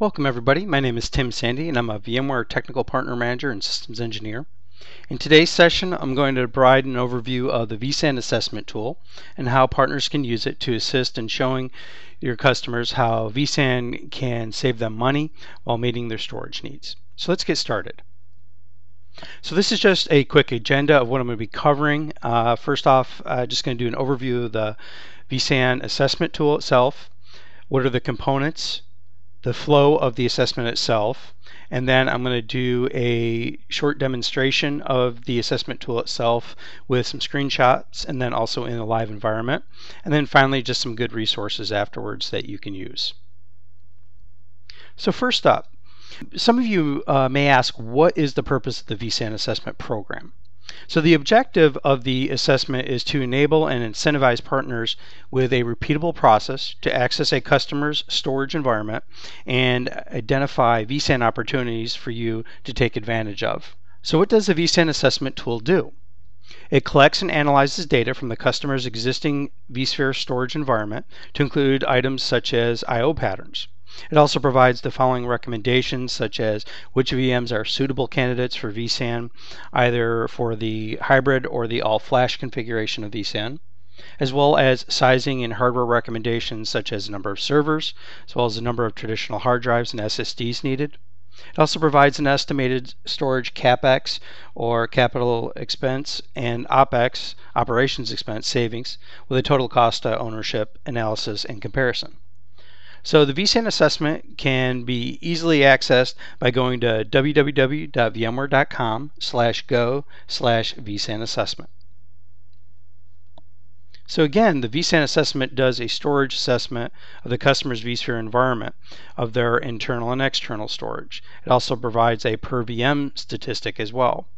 Welcome everybody, my name is Tim Sandy and I'm a VMware Technical Partner Manager and Systems Engineer. In today's session I'm going to provide an overview of the vSAN assessment tool and how partners can use it to assist in showing your customers how vSAN can save them money while meeting their storage needs. So let's get started. So this is just a quick agenda of what I'm going to be covering. First off, I'm just going to do an overview of the vSAN assessment tool itself, what are the components, the flow of the assessment itself, and then I'm going to do a short demonstration of the assessment tool itself with some screenshots and then also in a live environment, and then finally just some good resources afterwards that you can use. So first up, some of you may ask, what is the purpose of the vSAN assessment program? So the objective of the assessment is to enable and incentivize partners with a repeatable process to access a customer's storage environment and identify vSAN opportunities for you to take advantage of. So what does the vSAN assessment tool do? It collects and analyzes data from the customer's existing vSphere storage environment to include items such as I/O patterns. It also provides the following recommendations, such as which VMs are suitable candidates for vSAN, either for the hybrid or the all-flash configuration of vSAN, as well as sizing and hardware recommendations such as the number of servers, as well as the number of traditional hard drives and SSDs needed. It also provides an estimated storage CapEx, or capital expense, and OpEx, operations expense savings, with a total cost of ownership analysis and comparison. So the vSAN assessment can be easily accessed by going to www.vmware.com/go/vSAN assessment. So again, the vSAN assessment does a storage assessment of the customer's vSphere environment, of their internal and external storage. It also provides a per VM statistic as well,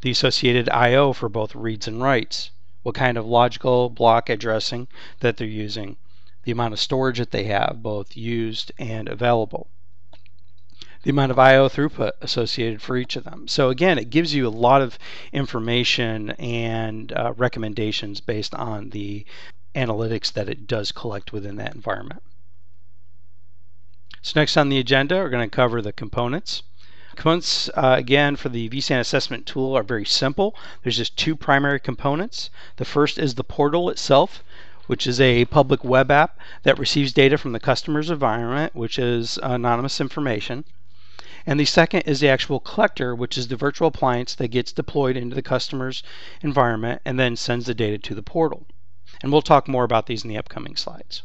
the associated I/O for both reads and writes, what kind of logical block addressing that they're using, the amount of storage that they have, both used and available, the amount of I/O throughput associated for each of them. So again, it gives you a lot of information and recommendations based on the analytics that it does collect within that environment. So next on the agenda, we're going to cover the components. Components, again, for the vSAN assessment tool are very simple. There's just two primary components. The first is the portal itself, which is a public web app that receives data from the customer's environment, which is anonymous information. And the second is the actual collector, which is the virtual appliance that gets deployed into the customer's environment and then sends the data to the portal. And we'll talk more about these in the upcoming slides.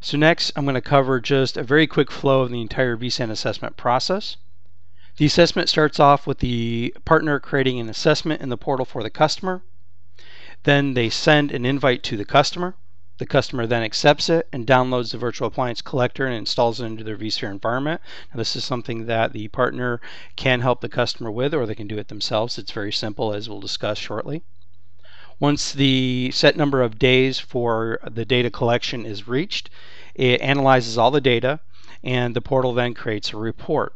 So next, I'm going to cover just a very quick flow of the entire vSAN assessment process. The assessment starts off with the partner creating an assessment in the portal for the customer. Then they send an invite to the customer. The customer then accepts it and downloads the virtual appliance collector and installs it into their vSphere environment. Now, this is something that the partner can help the customer with, or they can do it themselves. It's very simple, as we'll discuss shortly. Once the set number of days for the data collection is reached, it analyzes all the data, and the portal then creates a report.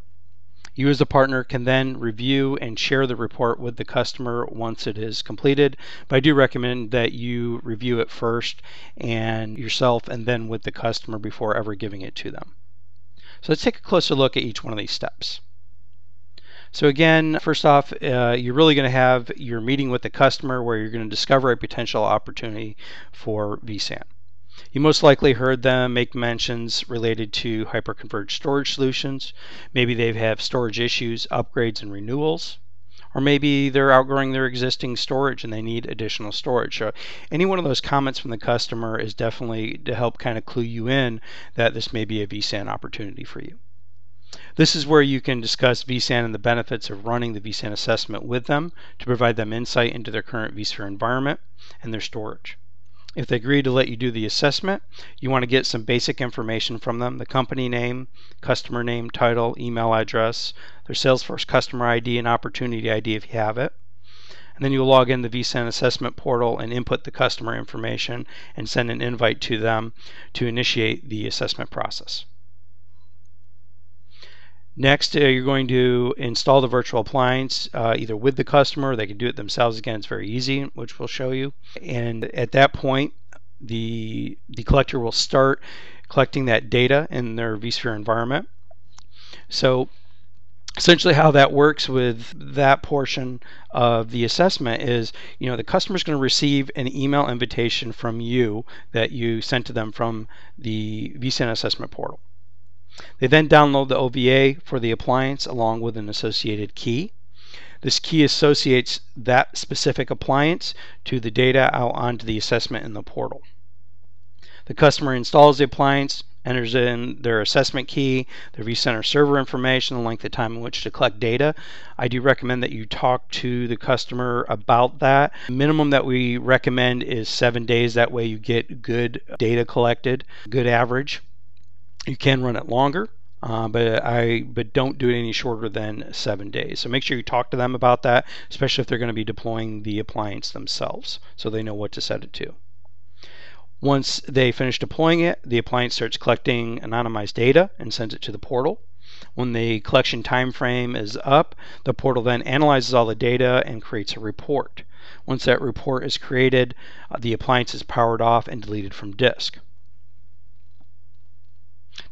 You as a partner can then review and share the report with the customer once it is completed, but I do recommend that you review it first and yourself and then with the customer before ever giving it to them. So let's take a closer look at each one of these steps. So again, first off, you're really going to have your meeting with the customer where you're going to discover a potential opportunity for vSAN. You most likely heard them make mentions related to hyperconverged storage solutions. Maybe they have storage issues, upgrades, and renewals. Or maybe they're outgrowing their existing storage and they need additional storage. So any one of those comments from the customer is definitely to help kind of clue you in that this may be a vSAN opportunity for you. This is where you can discuss vSAN and the benefits of running the vSAN assessment with them to provide them insight into their current vSphere environment and their storage. If they agree to let you do the assessment, you want to get some basic information from them: the company name, customer name, title, email address, their Salesforce customer ID and opportunity ID if you have it. And then you'll log in the vSAN assessment portal and input the customer information and send an invite to them to initiate the assessment process. Next, you're going to install the virtual appliance either with the customer, or they can do it themselves. Again, it's very easy, which we'll show you. And at that point, the collector will start collecting that data in their vSphere environment. So essentially how that works with that portion of the assessment is, you know, the customer's going to receive an email invitation from you that you sent to them from the vSAN assessment portal. They then download the OVA for the appliance along with an associated key. This key associates that specific appliance to the data out onto the assessment in the portal. The customer installs the appliance, enters in their assessment key, their vCenter server information, the length of time in which to collect data. I do recommend that you talk to the customer about that. The minimum that we recommend is 7 days. That way you get good data collected, good average. You can run it longer, but don't do it any shorter than 7 days. So make sure you talk to them about that, especially if they're going to be deploying the appliance themselves, so they know what to set it to. Once they finish deploying it, the appliance starts collecting anonymized data and sends it to the portal. When the collection time frame is up, the portal then analyzes all the data and creates a report. Once that report is created, the appliance is powered off and deleted from disk.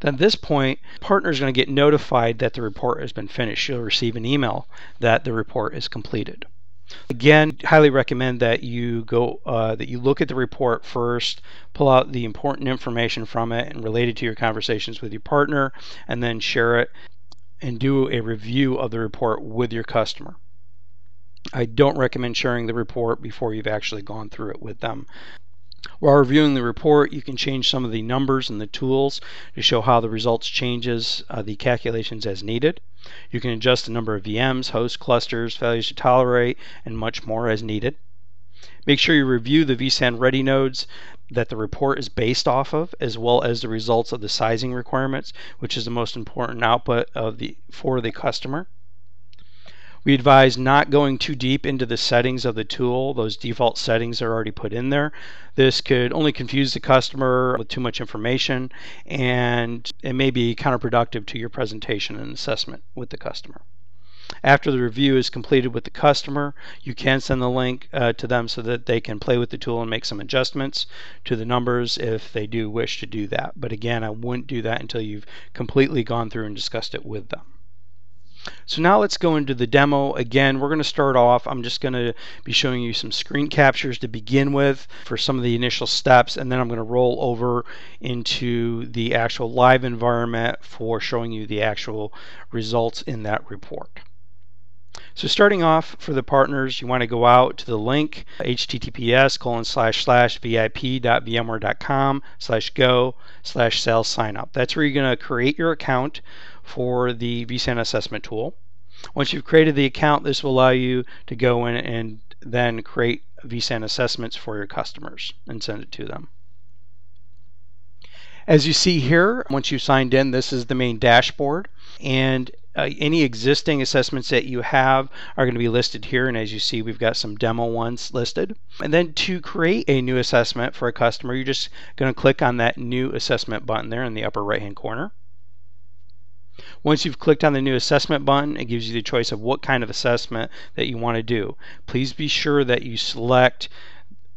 Then at this point, the partner is going to get notified that the report has been finished. You'll receive an email that the report is completed. Again, highly recommend that you go look at the report first, pull out the important information from it and relate it to your conversations with your partner, and then share it and do a review of the report with your customer. I don't recommend sharing the report before you've actually gone through it with them. While reviewing the report, you can change some of the numbers and the tools to show how the results changes the calculations as needed. You can adjust the number of VMs, host clusters, failures to tolerate, and much more as needed. Make sure you review the vSAN ready nodes that the report is based off of, as well as the results of the sizing requirements, which is the most important output of for the customer. We advise not going too deep into the settings of the tool. Those default settings are already put in there. This could only confuse the customer with too much information, and it may be counterproductive to your presentation and assessment with the customer. After the review is completed with the customer, you can send the link to them so that they can play with the tool and make some adjustments to the numbers if they do wish to do that. But again, I wouldn't do that until you've completely gone through and discussed it with them. So now let's go into the demo. Again, we're going to start off, I'm just going to be showing you some screen captures to begin with for some of the initial steps, and then I'm going to roll over into the actual live environment for showing you the actual results in that report. So starting off, for the partners, you want to go out to the link https://vip.vmware.com/go/sales-signup. That's where you're going to create your account for the vSAN assessment tool. Once you've created the account, this will allow you to go in and then create vSAN assessments for your customers and send it to them. As you see here, once you've signed in, this is the main dashboard, and any existing assessments that you have are going to be listed here, and as you see, we've got some demo ones listed. And then to create a new assessment for a customer, you're just going to click on that new assessment button there in the upper right hand corner. Once you've clicked on the new assessment button, it gives you the choice of what kind of assessment that you want to do. Please be sure that you select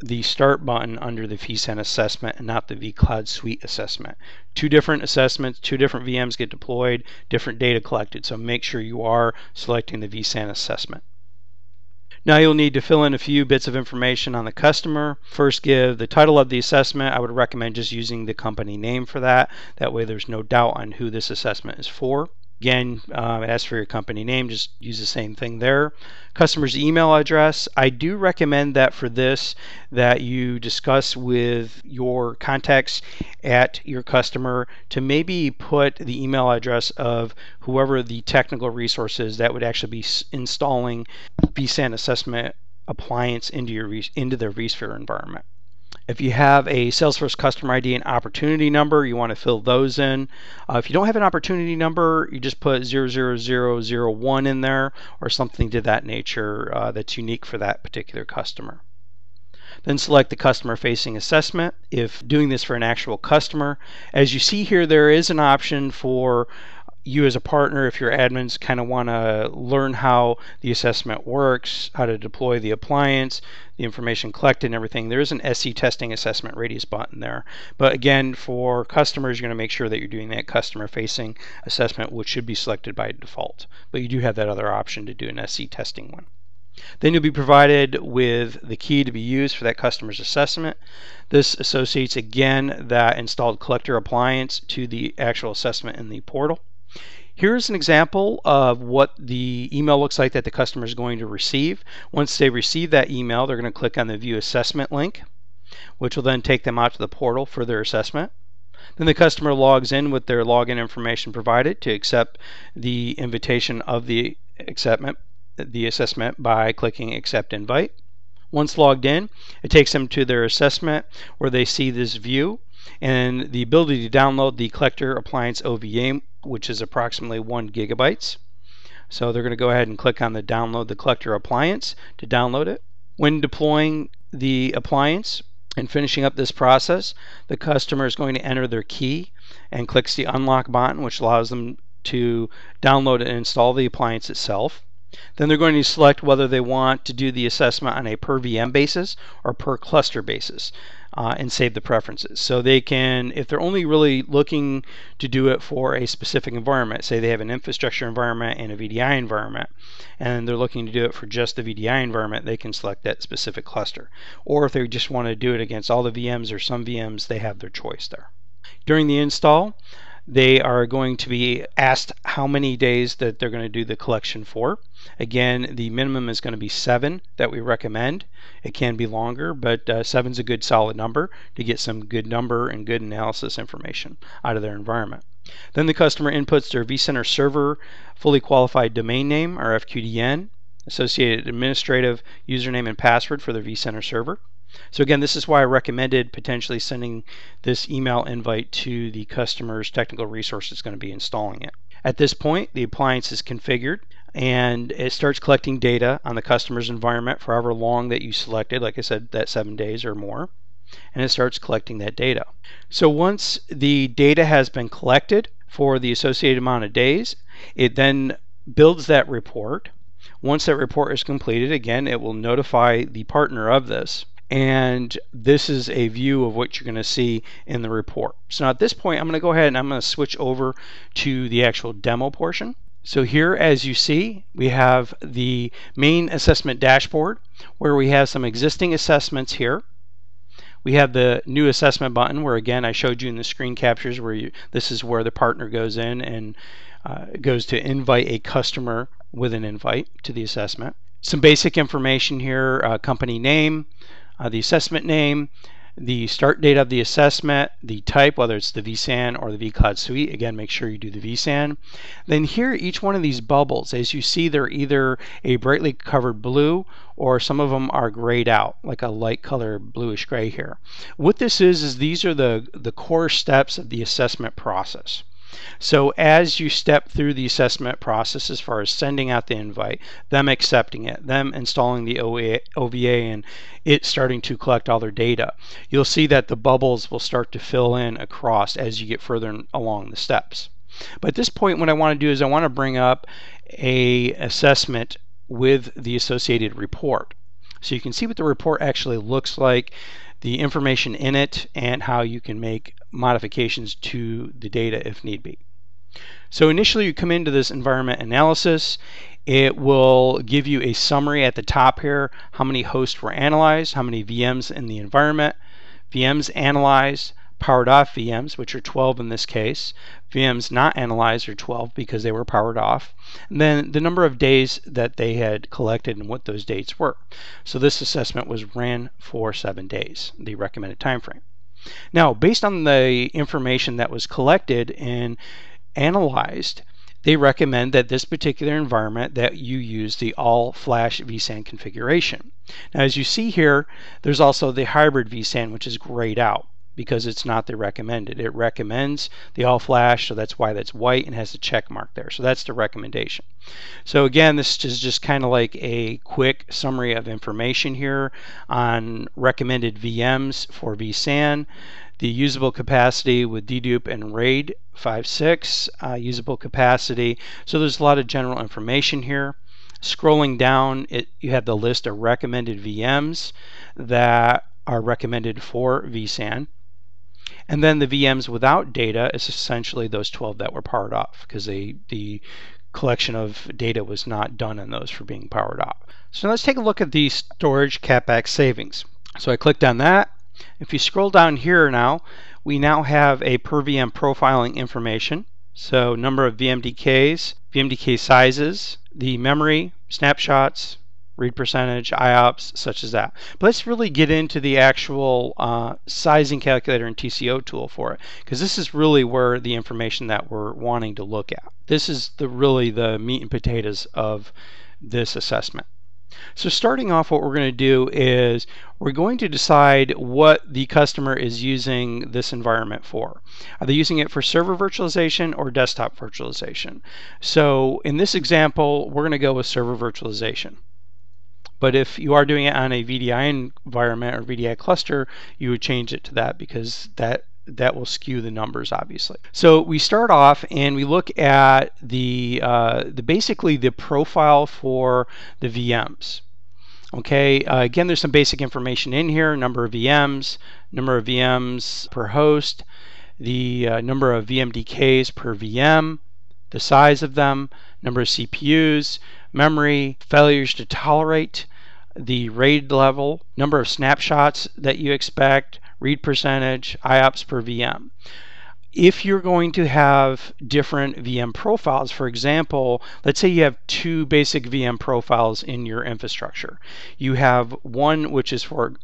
the start button under the vSAN assessment and not the vCloud Suite assessment. Two different assessments, two different VMs get deployed, different data collected, so make sure you are selecting the vSAN assessment. Now you'll need to fill in a few bits of information on the customer. First, give the title of the assessment. I would recommend just using the company name for that. That way there's no doubt on who this assessment is for. Again, as for your company name, just use the same thing there. Customer's email address. I do recommend that for this that you discuss with your contacts at your customer to maybe put the email address of whoever the technical resource is that would actually be installing vSAN assessment appliance into their vSphere environment. If you have a Salesforce customer ID and opportunity number, you want to fill those in. If you don't have an opportunity number, you just put 00001 in there or something to that nature that's unique for that particular customer. Then select the customer-facing assessment if doing this for an actual customer. As you see here, there is an option for you as a partner, if your admins kind of want to learn how the assessment works, how to deploy the appliance, the information collected and everything, there is an SE testing assessment radius button there. But again, for customers, you're going to make sure that you're doing that customer-facing assessment, which should be selected by default. But you do have that other option to do an SE testing one. Then you'll be provided with the key to be used for that customer's assessment. This associates, again, that installed collector appliance to the actual assessment in the portal. Here's an example of what the email looks like that the customer is going to receive. Once they receive that email, they're going to click on the View Assessment link, which will then take them out to the portal for their assessment. Then the customer logs in with their login information provided to accept the invitation of the assessment by clicking Accept Invite. Once logged in, it takes them to their assessment where they see this view and the ability to download the collector appliance OVA, which is approximately 1 GB. So they're going to go ahead and click on the Download the Collector Appliance to download it. When deploying the appliance and finishing up this process, the customer is going to enter their key and clicks the Unlock button, which allows them to download and install the appliance itself. Then they're going to select whether they want to do the assessment on a per VM basis or per cluster basis and save the preferences. So they can, if they're only really looking to do it for a specific environment, say they have an infrastructure environment and a VDI environment, and they're looking to do it for just the VDI environment, they can select that specific cluster. Or if they just want to do it against all the VMs or some VMs, they have their choice there. During the install, they are going to be asked how many days that they're going to do the collection for. Again, the minimum is going to be 7 that we recommend. It can be longer, but 7's a good solid number to get some good number and good analysis information out of their environment. Then the customer inputs their vCenter server fully qualified domain name, or FQDN, associated administrative username and password for their vCenter server. So again, this is why I recommended potentially sending this email invite to the customer's technical resource that's going to be installing it. At this point, the appliance is configured and it starts collecting data on the customer's environment for however long that you selected, like I said, that 7 days or more, and it starts collecting that data. So once the data has been collected for the associated amount of days, it then builds that report. Once that report is completed, again, it will notify the partner of this. And this is a view of what you're going to see in the report. So now at this point, I'm going to go ahead and I'm going to switch over to the actual demo portion. So here, as you see, we have the main assessment dashboard where we have some existing assessments here. We have the new assessment button where, again, I showed you in the screen captures where this is where the partner goes in and goes to invite a customer with an invite to the assessment. Some basic information here, company name, the assessment name, the start date of the assessment, the type, whether it's the vSAN or the vCloud Suite. Again, make sure you do the vSAN. Then here, each one of these bubbles, as you see, they're either a brightly colored blue or some of them are grayed out, like a light color bluish gray here. What this is these are the core steps of the assessment process. So as you step through the assessment process, as far as sending out the invite, them accepting it, them installing the OVA and it starting to collect all their data, you'll see that the bubbles will start to fill in across as you get further along the steps. But at this point, what I want to do is I want to bring up an assessment with the associated report. So you can see what the report actually looks like, the information in it, and how you can make modifications to the data if need be. So initially you come into this environment analysis. It will give you a summary at the top here, how many hosts were analyzed, how many VMs in the environment, VMs analyzed, powered off VMs, which are 12 in this case, VMs not analyzed are 12 because they were powered off, and then the number of days that they had collected and what those dates were. So this assessment was ran for 7 days, the recommended time frame. Now, based on the information that was collected and analyzed, they recommend that this particular environment that you use the all-flash vSAN configuration. Now, as you see here, there's also the hybrid vSAN, which is grayed out, because it's not the recommended. It recommends the all-flash, so that's why that's white and has a check mark there. So that's the recommendation. So again, this is just kind of like a quick summary of information here on recommended VMs for vSAN, the usable capacity with dedupe and RAID 5.6, usable capacity. So there's a lot of general information here. Scrolling down, you have the list of recommended VMs that are recommended for vSAN. And then the VMs without data is essentially those 12 that were powered off, because the collection of data was not done on those for being powered off. So let's take a look at the storage CapEx savings. So I clicked on that. If you scroll down here now, we now have a per VM profiling information. So number of VMDKs, VMDK sizes, the memory, snapshots, read percentage, IOPS, such as that. But let's really get into the actual sizing calculator and TCO tool for it, because this is really where the information that we're wanting to look at. This is really the meat and potatoes of this assessment. So starting off, what we're going to do is we're going to decide what the customer is using this environment for. Are they using it for server virtualization or desktop virtualization? So in this example, we're going to go with server virtualization. But if you are doing it on a VDI environment or VDI cluster, you would change it to that, because that will skew the numbers, obviously. So we start off and we look at basically the profile for the VMs. Okay, again, there's some basic information in here: number of VMs per host, the number of VMDKs per VM, the size of them, number of CPUs, memory, failures to tolerate, the RAID level, number of snapshots that you expect, read percentage, IOPS per VM. If you're going to have different VM profiles, for example, let's say you have two basic VM profiles in your infrastructure. You have one which is for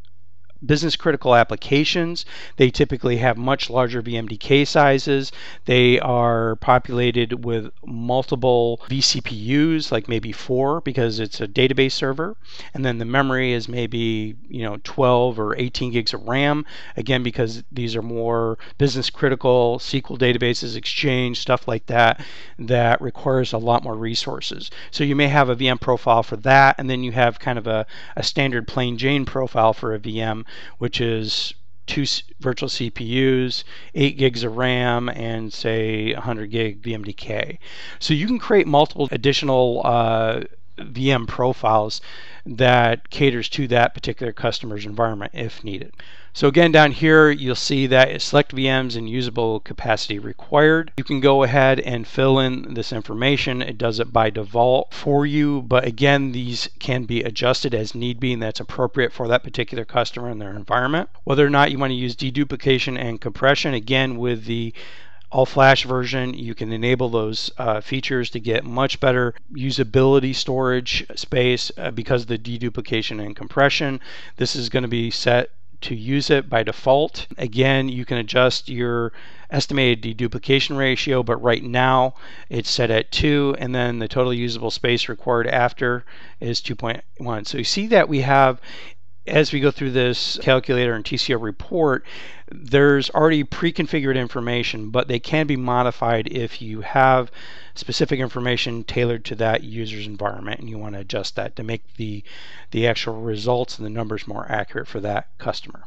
business critical applications. They typically have much larger VMDK sizes. They are populated with multiple vCPUs, like maybe 4, because it's a database server. And then the memory is maybe 12 or 18 gigs of RAM, again, because these are more business critical, SQL databases, Exchange, stuff like that, that requires a lot more resources. So you may have a VM profile for that, and then you have kind of a standard plain Jane profile for a VM, which is 2 virtual CPUs, 8 gigs of RAM, and say 100 gig VMDK. So you can create multiple additional VM profiles that caters to that particular customer's environment if needed. So again, down here you'll see that select VMs and usable capacity required. You can go ahead and fill in this information. It does it by default for you, but again, these can be adjusted as need be, and that's appropriate for that particular customer and their environment. Whether or not you want to use deduplication and compression, again, with the all-flash version, you can enable those features to get much better usability storage space because of the deduplication and compression. This is going to be set to use it by default. Again, you can adjust your estimated deduplication ratio, but right now it's set at 2, and then the total usable space required after is 2.1. So you see that we have, as we go through this calculator and TCO report, there's already pre-configured information, but they can be modified if you have specific information tailored to that user's environment and you want to adjust that to make the actual results and the numbers more accurate for that customer.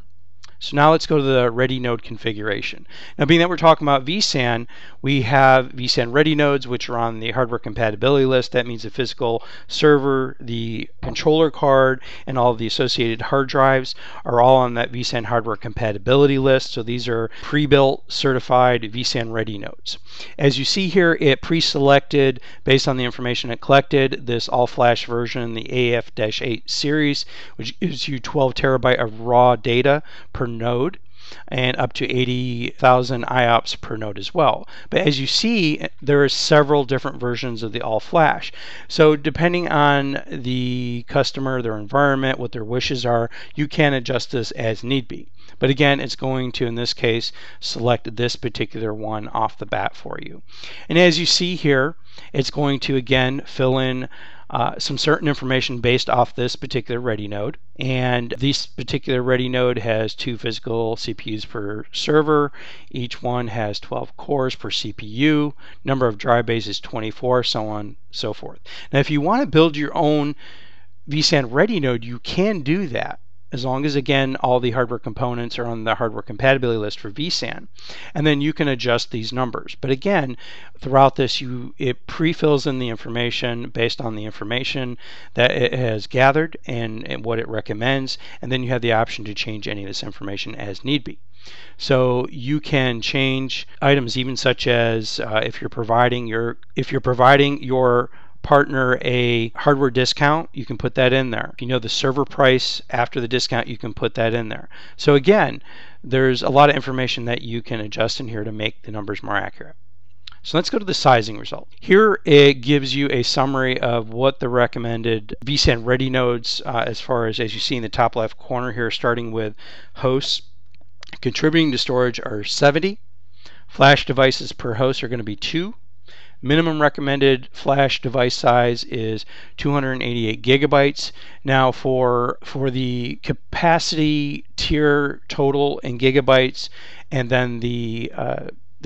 So now let's go to the ready node configuration. Now, being that we're talking about vSAN, we have vSAN ready nodes, which are on the hardware compatibility list. That means the physical server, the controller card, and all of the associated hard drives are all on that vSAN hardware compatibility list. So these are pre-built certified vSAN ready nodes. As you see here, it pre-selected, based on the information it collected, this all-flash version, the AF-8 series, which gives you 12 terabyte of raw data per node and up to 80,000 IOPS per node as well. But as you see, there are several different versions of the all-flash. So depending on the customer, their environment, what their wishes are, you can adjust this as need be. But again, it's going to, in this case, select this particular one off the bat for you. And as you see here, it's going to, again, fill in some certain information based off this particular ready node. And this particular ready node has 2 physical CPUs per server. Each one has 12 cores per CPU. Number of drive bays is 24, so on and so forth. Now, if you want to build your own vSAN ready node, you can do that. as long as, again, all the hardware components are on the hardware compatibility list for vSAN. And then you can adjust these numbers. But again, throughout this, it pre-fills in the information based on the information that it has gathered and what it recommends. And then you have the option to change any of this information as need be. So you can change items even such as if you're providing your partner a hardware discount, you can put that in there. If you know the server price after the discount, you can put that in there. So again, there's a lot of information that you can adjust in here to make the numbers more accurate. So let's go to the sizing result. Here it gives you a summary of what the recommended vSAN ready nodes as you see in the top left corner here, starting with hosts contributing to storage are 70. Flash devices per host are going to be 2. Minimum recommended flash device size is 288 gigabytes. Now for the capacity tier total in gigabytes, and then the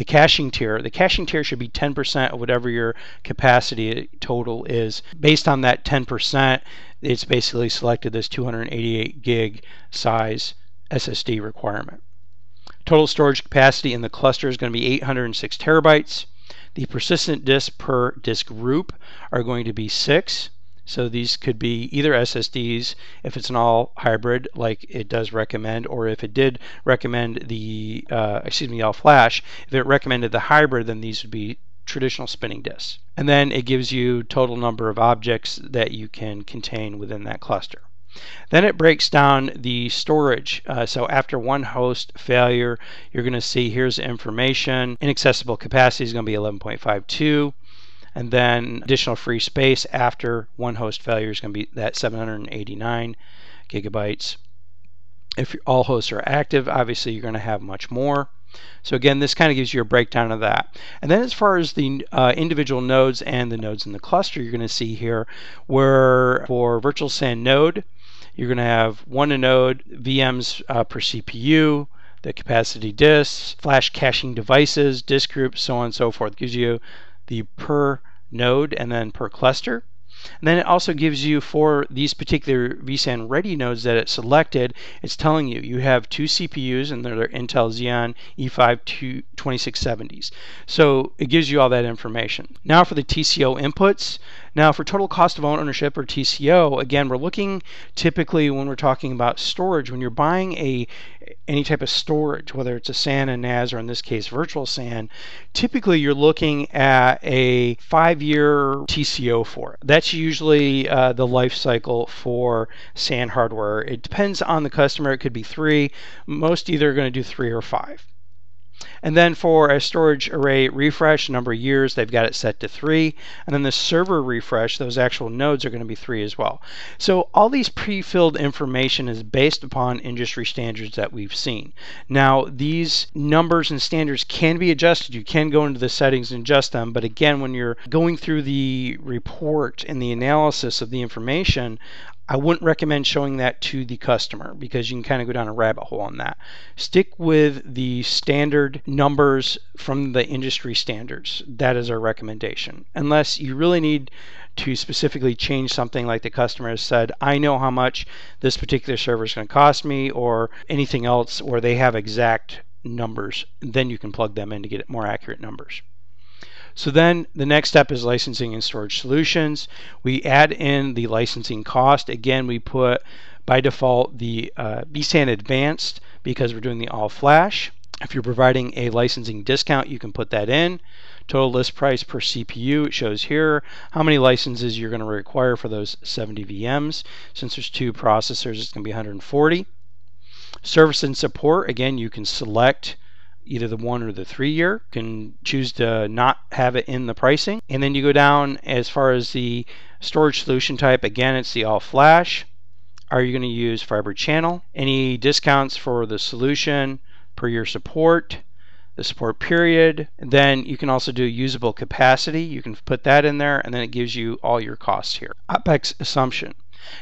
caching tier. The caching tier should be 10% of whatever your capacity total is. Based on that 10%, it's basically selected this 288 gig size SSD requirement. Total storage capacity in the cluster is going to be 806 terabytes. The persistent disk per disk group are going to be 6. So these could be either SSDs if it's an all hybrid like it does recommend, or if it did recommend the, all flash, if it recommended the hybrid, then these would be traditional spinning disks. And then it gives you total number of objects that you can contain within that cluster. Then it breaks down the storage. So after one host failure, you're going to see here's information. Inaccessible capacity is going to be 11.52. And then additional free space after one host failure is going to be that 789 gigabytes. If all hosts are active, obviously you're going to have much more. So again, this kind of gives you a breakdown of that. And then as far as the individual nodes and the nodes in the cluster, you're going to see here where for virtual SAN node, you're going to have one a node, VMs per CPU, the capacity disks, flash caching devices, disk groups, so on and so forth. It gives you the per node and then per cluster. And then it also gives you for these particular vSAN ready nodes that it selected, it's telling you you have 2 CPUs and they're Intel Xeon E5 2670s. So it gives you all that information. Now for the TCO inputs. Now for total cost of ownership or TCO, again, we're looking typically when we're talking about storage, when you're buying any type of storage, whether it's a SAN and NAS or in this case virtual SAN, typically you're looking at a 5-year TCO for it. That's usually the life cycle for SAN hardware. It depends on the customer. It could be 3. Most either are going to do 3 or 5. And then for a storage array refresh, number of years, they've got it set to 3. And then the server refresh, those actual nodes are going to be 3 as well. So all these pre-filled information is based upon industry standards that we've seen. Now, these numbers and standards can be adjusted. You can go into the settings and adjust them. But again, when you're going through the report and the analysis of the information, I wouldn't recommend showing that to the customer because you can kind of go down a rabbit hole on that. Stick with the standard numbers from the industry standards. That is our recommendation. Unless you really need to specifically change something like the customer has said, I know how much this particular server is going to cost me or anything else, or they have exact numbers, then you can plug them in to get more accurate numbers. So then the next step is licensing and storage solutions. We add in the licensing cost. Again, we put by default the vSAN Advanced because we're doing the all flash. If you're providing a licensing discount, you can put that in. Total list price per CPU, it shows here how many licenses you're going to require for those 70 VMs. Since there's 2 processors, it's going to be 140. Service and support, again, you can select either the 1 or the 3-year. You can choose to not have it in the pricing. And then you go down as far as the storage solution type. Again, it's the all flash. Are you going to use fiber channel? Any discounts for the solution per year support? The support period. And then you can also do usable capacity. You can put that in there and then it gives you all your costs here. OpEx assumption.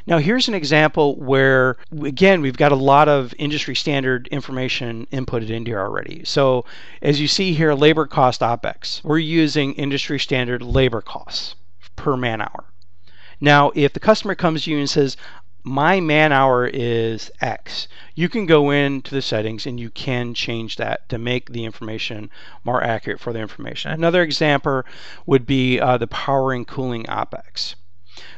Now here's an example where, again, we've got a lot of industry standard information inputted in here already. So as you see here, labor cost OpEx. We're using industry standard labor costs per man hour. Now if the customer comes to you and says, my man hour is X. You can go into the settings and you can change that to make the information more accurate for the information. Another example would be the power and cooling OpEx.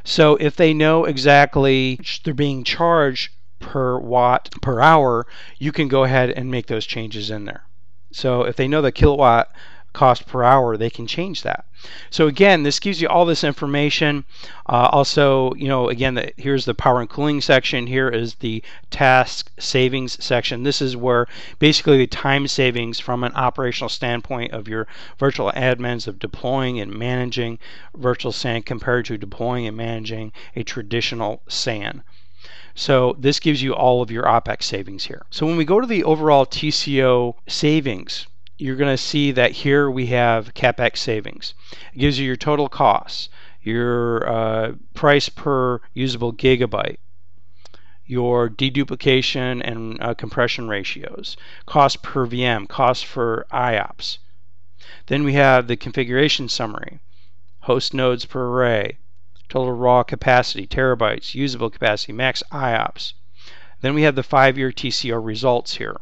So if they know exactly they're being charged per watt per hour, you can go ahead and make those changes in there. So if they know the kilowatt cost per hour, they can change that. So again, this gives you all this information. Also, you know, again, here's the power and cooling section. Here is the task savings section. This is where basically the time savings from an operational standpoint of your virtual admins of deploying and managing virtual SAN compared to deploying and managing a traditional SAN. So this gives you all of your OpEx savings here. So when we go to the overall TCO savings, you're going to see that here we have CapEx savings. It gives you your total costs, your price per usable gigabyte, your deduplication and compression ratios, cost per VM, cost for IOPS. Then we have the configuration summary, host nodes per array, total raw capacity, terabytes, usable capacity, max IOPS. Then we have the 5-year TCO results here.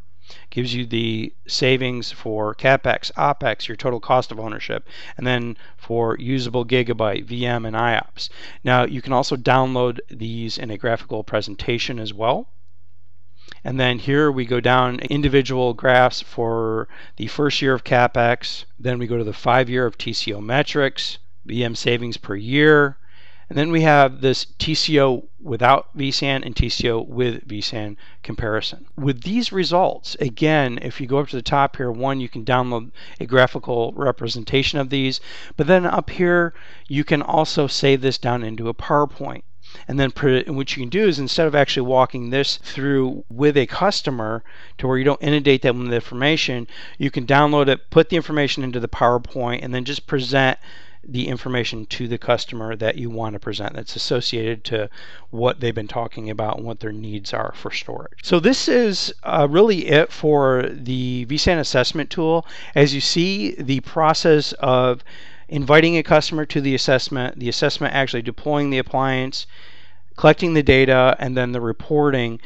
Gives you the savings for CapEx, OpEx, your total cost of ownership, and then for usable gigabyte, VM, and IOPS. Now, you can also download these in a graphical presentation as well. And then here we go down individual graphs for the first year of CapEx. Then we go to the 5-year of TCO metrics, VM savings per year. And then we have this TCO without vSAN and TCO with vSAN comparison. With these results, again, if you go up to the top here, one, you can download a graphical representation of these, but then up here, you can also save this down into a PowerPoint. And then what you can do is, instead of actually walking this through with a customer to where you don't inundate them with information, you can download it, put the information into the PowerPoint, and then just present the information to the customer that you want to present that's associated to what they've been talking about and what their needs are for storage. So this is really it for the vSAN assessment tool. As you see, the process of inviting a customer to the assessment actually deploying the appliance, collecting the data, and then the reporting.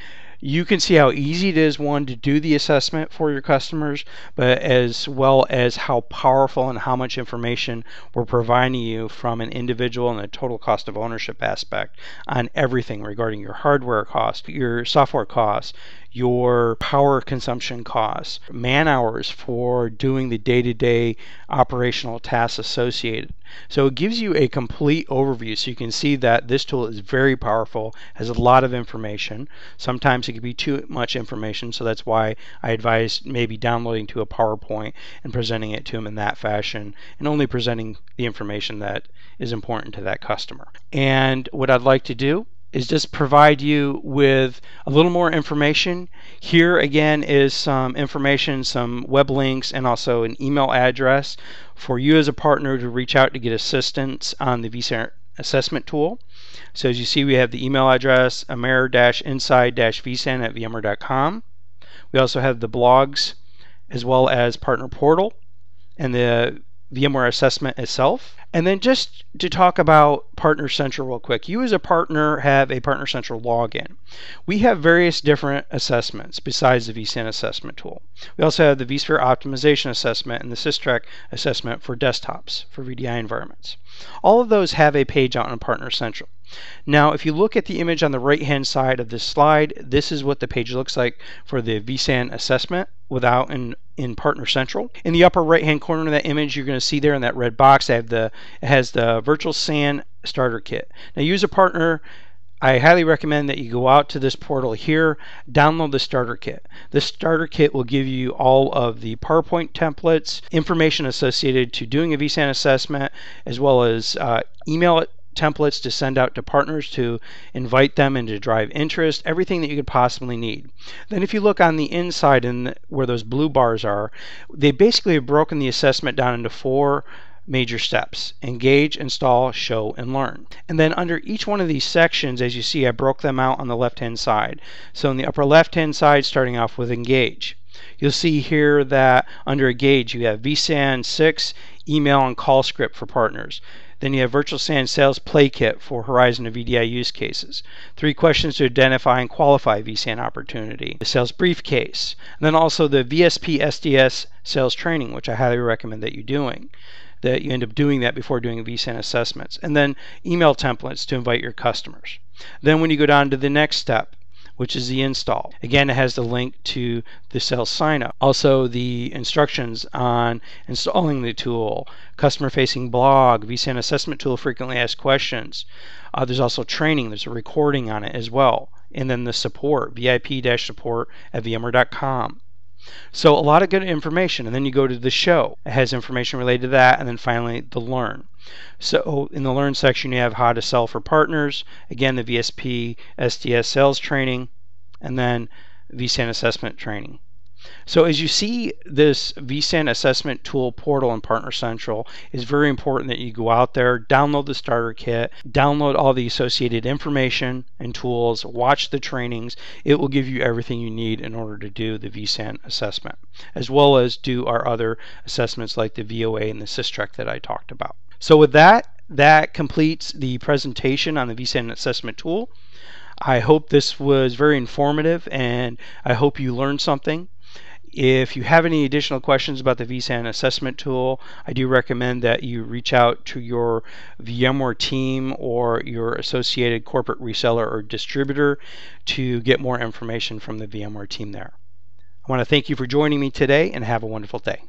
You can see how easy it is, one, to do the assessment for your customers, but as well as how powerful and how much information we're providing you from an individual and a total cost of ownership aspect on everything regarding your hardware cost, your software costs, your power consumption costs, man hours for doing the day-to-day operational tasks associated. So it gives you a complete overview, so you can see that this tool is very powerful, has a lot of information. Sometimes it can be too much information, so that's why I advise maybe downloading to a PowerPoint and presenting it to them in that fashion, and only presenting the information that is important to that customer. And what I'd like to do is just provide you with a little more information. Here again is some information, some web links, and also an email address for you as a partner to reach out to get assistance on the vSAN assessment tool. So as you see, we have the email address, amer-inside-vsan@vmware.com. We also have the blogs, as well as partner portal, and the VMware assessment itself. And then just to talk about Partner Central real quick, you as a partner have a Partner Central login. We have various different assessments besides the vSAN assessment tool. We also have the vSphere optimization assessment and the SysTrack assessment for desktops, for VDI environments. All of those have a page out on Partner Central. Now, if you look at the image on the right-hand side of this slide, this is what the page looks like for the vSAN assessment without an in Partner Central. In the upper right hand corner of that image, you're going to see there in that red box it has the virtual SAN starter kit. Now, you as a partner, I highly recommend that you go out to this portal here, download the starter kit. This starter kit will give you all of the PowerPoint templates, information associated to doing a vSAN assessment, as well as email templates to send out to partners to invite them and to drive interest, everything that you could possibly need. Then if you look on the inside and where those blue bars are, they basically have broken the assessment down into 4 major steps: engage, install, show, and learn. And then under each one of these sections, as you see, I broke them out on the left hand side. So in the upper left hand side, starting off with engage, You'll see here that under a gauge you have vSAN 6, email and call script for partners. Then you have virtual SAN sales play kit for Horizon and VDI use cases. 3 questions to identify and qualify vSAN opportunity. The sales briefcase. And then also the VSP SDS sales training, which I highly recommend that you're doing. That you end up doing that before doing vSAN assessments. And then email templates to invite your customers. Then when you go down to the next step, which is the install. Again, it has the link to the sales sign-up. Also, the instructions on installing the tool, customer-facing blog, vSAN assessment tool, frequently asked questions. There's also training. There's a recording on it as well. And then the support, VIP-support@vmware.com. So a lot of good information. And then you go to the show. It has information related to that. And then finally, the learn. So in the learn section, you have how to sell for partners. Again, the VSP SDS sales training, and then vSAN assessment training. So as you see, this vSAN assessment tool portal in Partner Central is very important that you go out there, download the starter kit, download all the associated information and tools, watch the trainings. It will give you everything you need in order to do the vSAN assessment, as well as do our other assessments like the VOA and the SysTrack that I talked about. So with that completes the presentation on the vSAN assessment tool. I hope this was very informative, and I hope you learned something. If you have any additional questions about the vSAN assessment tool, I do recommend that you reach out to your VMware team or your associated corporate reseller or distributor to get more information from the VMware team there. I want to thank you for joining me today, and have a wonderful day.